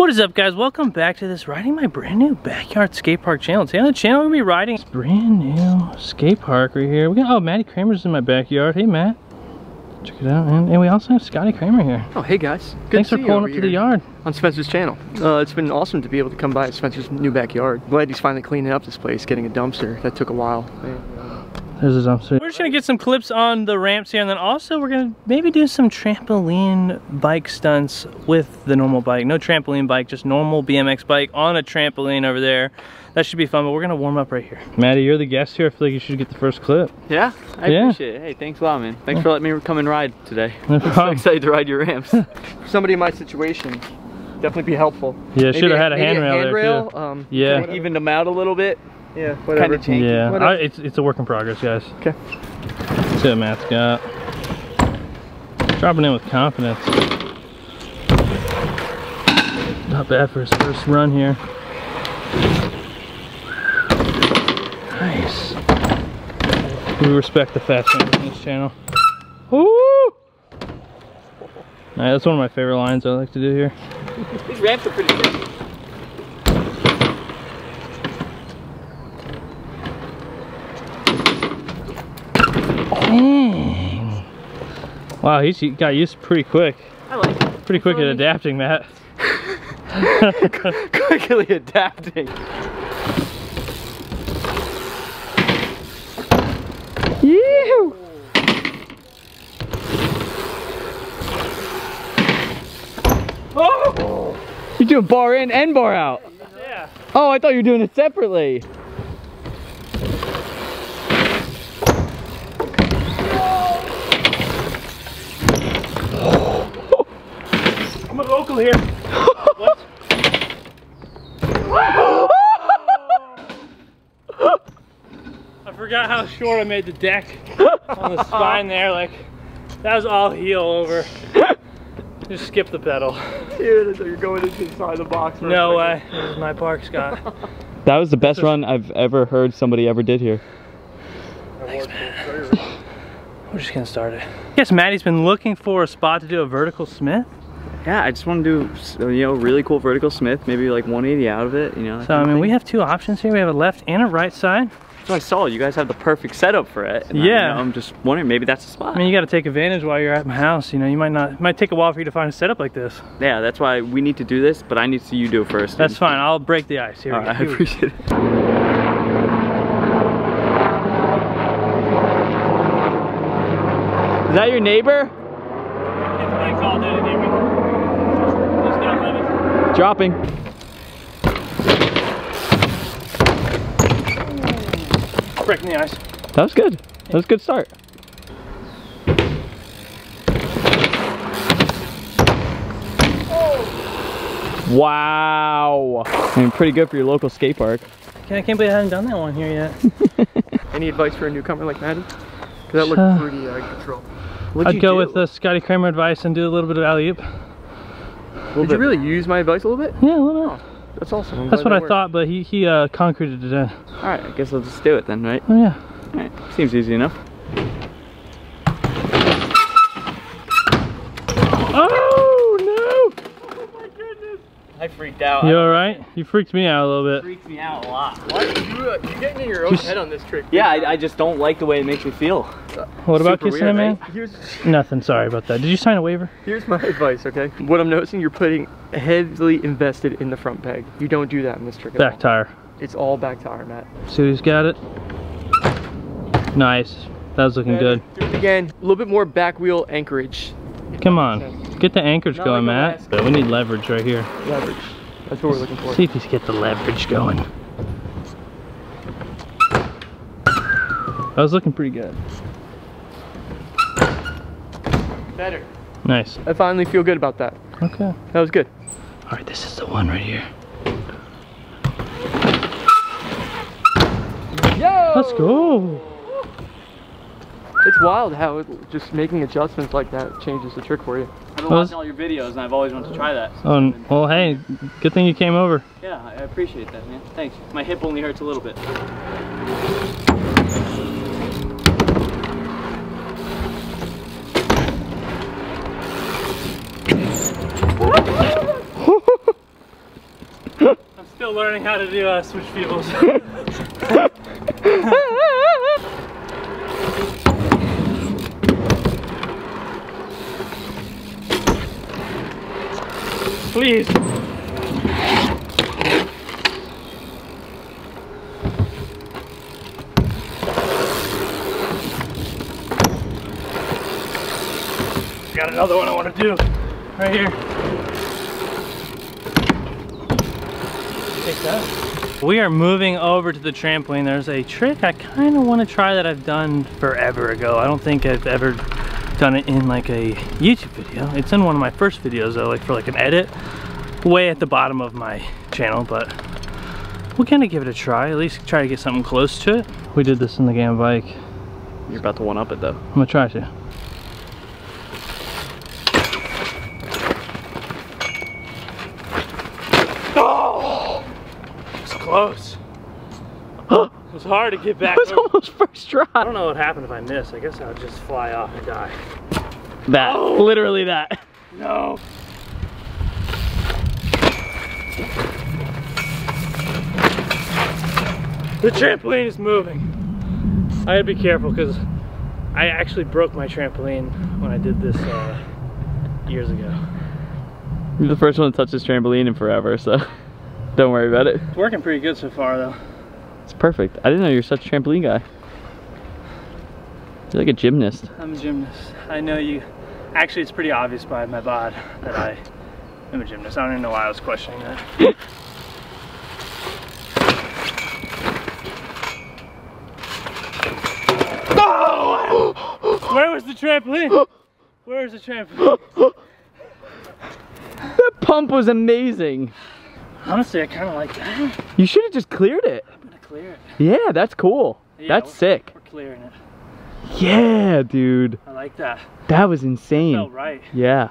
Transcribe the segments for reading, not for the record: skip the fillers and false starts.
What is up, guys? Welcome back to this riding my brand new backyard skate park channel. Today on the channel we'll be riding this brand new skate park right here. We got Matty Cranmer's in my backyard. Hey Matt, check it out, man. And we also have Scotty Cranmer here. Oh hey guys, good thanks to see for pulling you up to the yard on Spencer's channel. It's been awesome to be able to come by Spencer's new backyard. Glad he's finally cleaning up this place, getting a dumpster. That took a while. There's a dumpster. We're just gonna get some clips on the ramps here, and then also we're gonna maybe do some trampoline bike stunts with the normal bike. No trampoline bike, just normal BMX bike on a trampoline over there. That should be fun, but we're gonna warm up right here. Matty, you're the guest here. I feel like you should get the first clip. Yeah? I appreciate it. Hey, thanks a lot, man. Thanks for letting me come and ride today. No problem. I'm so excited to ride your ramps. For somebody in my situation, definitely be helpful. Yeah, should have had a handrail there too. Yeah. Evened them out a little bit. Yeah, whatever. Kind of yeah, whatever. It's a work in progress, guys. Okay. That's it, Matt's got. Dropping in with confidence. Not bad for his first run here. Nice. We respect the fast runners on this channel. Woo! Alright, that's one of my favorite lines I like to do here. These ramps are pretty good. Dang. Wow, he got used pretty quick. I like it. Pretty quick at adapting, Matt. Quickly adapting. Yeehoo! Oh! You're doing bar in and bar out. Yeah. Oh, I thought you were doing it separately. Local here. What? I forgot how short I made the deck on the spine there. Like that was all heel over. Just skip the pedal. Dude, so you're going into the side of the box. No way. This is my park, Scott. That was the best run I've ever heard somebody ever did here. Thanks, man. We're just gonna start it. I guess Matty's been looking for a spot to do a vertical Smith. Yeah, I just want to do, you know, really cool vertical Smith, maybe like 180 out of it, you know. So, I mean, we have two options here. We have a left and a right side. So I saw you guys have the perfect setup for it. And yeah. I'm just wondering, maybe that's the spot. I mean, you got to take advantage while you're at my house, you know. You might not, it might take a while for you to find a setup like this. Yeah, that's why we need to do this, but I need to see you do it first. That's fine. I'll break the ice. Here we go. All right, I appreciate it. Is that your neighbor? Dropping. Breaking the ice. That was good. That was a good start. Oh. Wow. I mean, pretty good for your local skate park. I can't believe I haven't done that one here yet. Any advice for a newcomer like Matty? Because that looked pretty controlled. I'd go with the Scotty Cranmer advice and do a little bit of alley-oop. Did you really use my advice a little bit? Yeah, a little bit. Oh, that's awesome. That's what I thought, but he concreted it in. All right, I guess I'll just do it then, right? Oh, yeah. All right, seems easy enough. Oh, no! Oh, my goodness! I freaked out. You all right? You freaked me out a little bit. Freaked me out a lot. Why are you getting in your own head on this trick? Yeah, I just don't like the way it makes me feel. What about kissing him, man? Nothing, sorry about that. Did you sign a waiver? Here's my advice, okay? What I'm noticing, you're putting heavily invested in the front peg. You don't do that in this trick. Back tire. It's all back tire, Matt. See who's got it? Nice. That was looking good. Do it again. A little bit more back wheel anchorage. Come on. Get the anchorage going, Matt. We need leverage right here. Leverage. That's what we're looking for. See if he's get the leverage going. That was looking pretty good. Better. Nice. I finally feel good about that. Okay. That was good. All right, this is the one right here. Yo! Let's go. It's wild how it, just making adjustments like that changes the trick for you. I've been watching all your videos and I've always wanted to try that. Oh, well, hey, good thing you came over. Yeah, I appreciate that, man. Thanks. My hip only hurts a little bit. Still learning how to do switch feels. Please. Got another one I want to do right here. We are moving over to the trampoline. There's a trick I kind of want to try that I've done forever ago. I don't think I've ever done it in like a YouTube video. It's in one of my first videos though, like for like an edit, way at the bottom of my channel, but we'll kind of give it a try, at least try to get something close to it. We did this in the Gam bike. You're about to one-up it though. I'm gonna try to. Close. It was hard to get back. It was almost first try. I don't know what happened if I miss. I guess I would just fly off and die. That. Oh. Literally that. No. The trampoline is moving. I had to be careful because I actually broke my trampoline when I did this years ago. You're the first one to touch this trampoline in forever, so. Don't worry about it. It's working pretty good so far though. It's perfect. I didn't know you were such a trampoline guy. You're like a gymnast. I'm a gymnast. I know you. Actually, it's pretty obvious by my bod that I am a gymnast. I don't even know why I was questioning that. Oh! Where was the trampoline? Where was the trampoline? That pump was amazing. Honestly, I kind of like that. You should have just cleared it. I'm gonna clear it. Yeah, that's cool. Yeah, that's sick. We're clearing it. Yeah, dude. I like that. That was insane. That felt right. Yeah.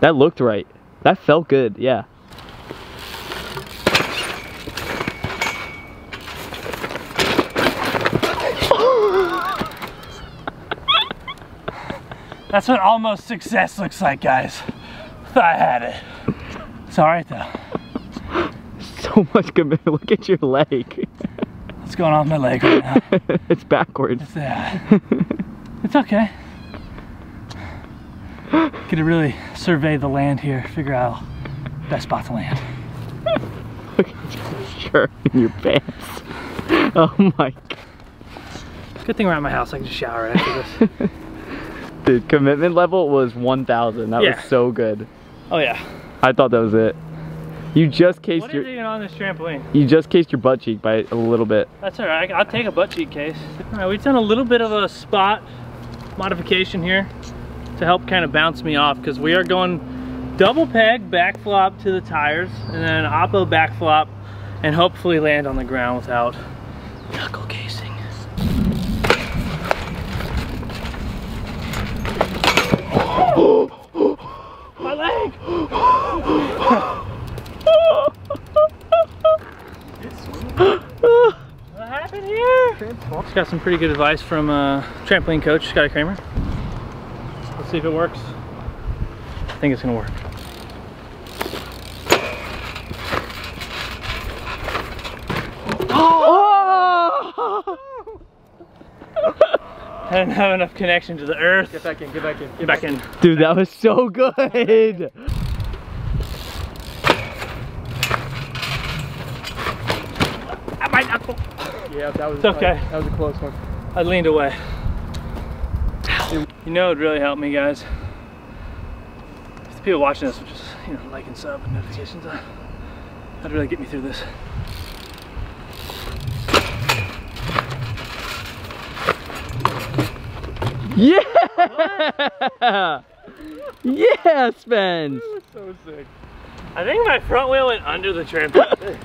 That looked right. That felt good, yeah. That's what almost success looks like, guys. I had it. It's alright, though. So much commitment. Look at your leg. What's going on with my leg right now? It's backwards. It's okay. Gotta really survey the land here, figure out best spot to land. Look at your shirt and your pants. Oh my god. Good thing we're at my house, I can just shower after this. Dude, commitment level was 1000. That was so good. Oh yeah. I thought that was it. You just cased your... What is even on this trampoline? You just cased your butt cheek by a little bit. That's alright, I'll take a butt cheek case. Alright, we've done a little bit of a spot modification here to help kind of bounce me off because we are going double peg, back flop to the tires, and then oppo back flop, and hopefully land on the ground without knuckle casing. My leg! What happened here? Just got some pretty good advice from trampoline coach Scotty Cranmer. Let's see if it works. I think it's gonna work. Oh! I didn't have enough connection to the earth. Get back in, get back in, get back in. Dude, that was so good. Yeah, that was, it's okay. That was a close one. I leaned away. You know, it really helped me, guys. If the people watching this would just, you know, like and sub and notifications on, that'd really get me through this. Yeah! Yeah, Spence! That was so sick. I think my front wheel went under the trampoline.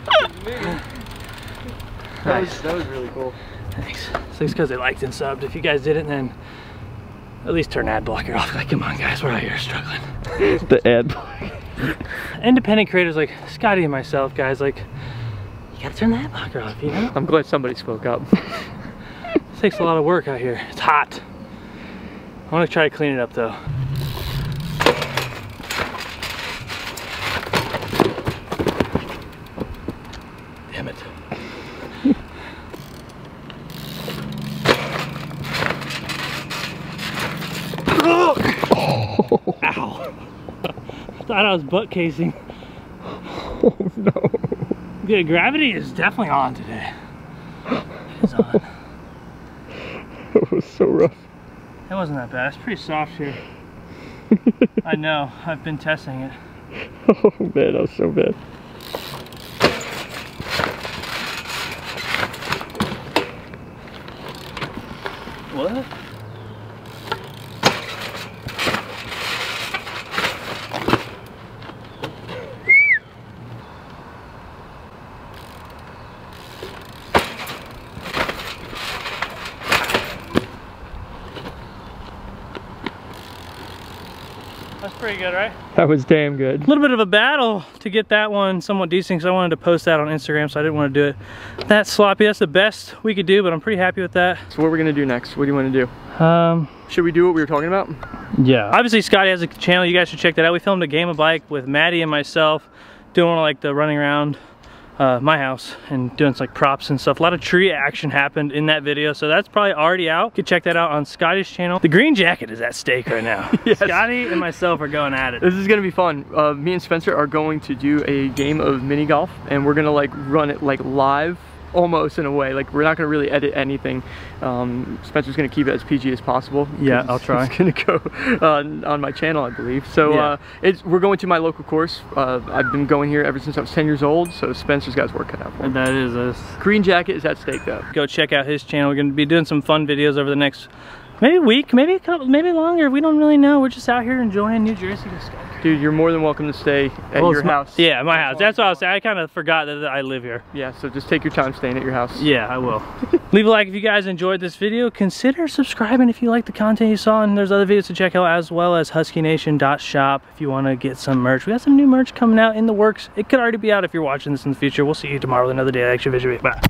Nice. That was really cool. Thanks. So it's because they liked and subbed. If you guys didn't, then at least turn ad blocker off. Like, come on, guys, we're out here struggling. The ad blocker. Independent creators like Scotty and myself, guys, like, you gotta turn the ad blocker off, you know? I'm glad somebody spoke up. This takes a lot of work out here. It's hot. I want to try to clean it up, though. thought I was butt casing. Oh no. Dude, gravity is definitely on today. It is on. It was so rough. It wasn't that bad. It's pretty soft here. I know. I've been testing it. Oh man, that was so bad. What? That's pretty good, right? That was damn good. A little bit of a battle to get that one somewhat decent because I wanted to post that on Instagram, so I didn't want to do it that sloppy. That's the best we could do, but I'm pretty happy with that. So what are we going to do next? What do you want to do? Should we do what we were talking about? Yeah. Obviously, Scotty has a channel. You guys should check that out. We filmed a game of bike with Matty and myself doing like the running around my house and doing like props and stuff. A lot of tree action happened in that video, so that's probably already out. You can check that out on Scotty's channel. The green jacket is at stake right now. Yes. Scotty and myself are going at it. This is gonna be fun. Me and Spencer are going to do a game of mini golf, and we're gonna like run it like live almost in a way. Like we're not gonna really edit anything. Spencer's gonna keep it as PG as possible. Yeah, I'll try. It's gonna go on my channel, I believe. So yeah. We're going to my local course. I've been going here ever since I was 10 years old, so Spencer's got his work cut out for him. And that is us. Green jacket is at stake though. Go check out his channel. We're gonna be doing some fun videos over the next maybe week, maybe a couple, maybe longer. We don't really know. We're just out here enjoying New Jersey. Dude, you're more than welcome to stay at your house. Yeah, my house. That's what I was saying. I kind of forgot that I live here. Yeah, so just take your time staying at your house. Yeah, I will. Leave a like if you guys enjoyed this video. Consider subscribing if you like the content you saw, and there's other videos to check out as well as huskynation.shop if you want to get some merch. We got some new merch coming out in the works. It could already be out if you're watching this in the future. We'll see you tomorrow with another day of action video. Bye.